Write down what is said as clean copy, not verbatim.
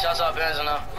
Shots out, Benz, and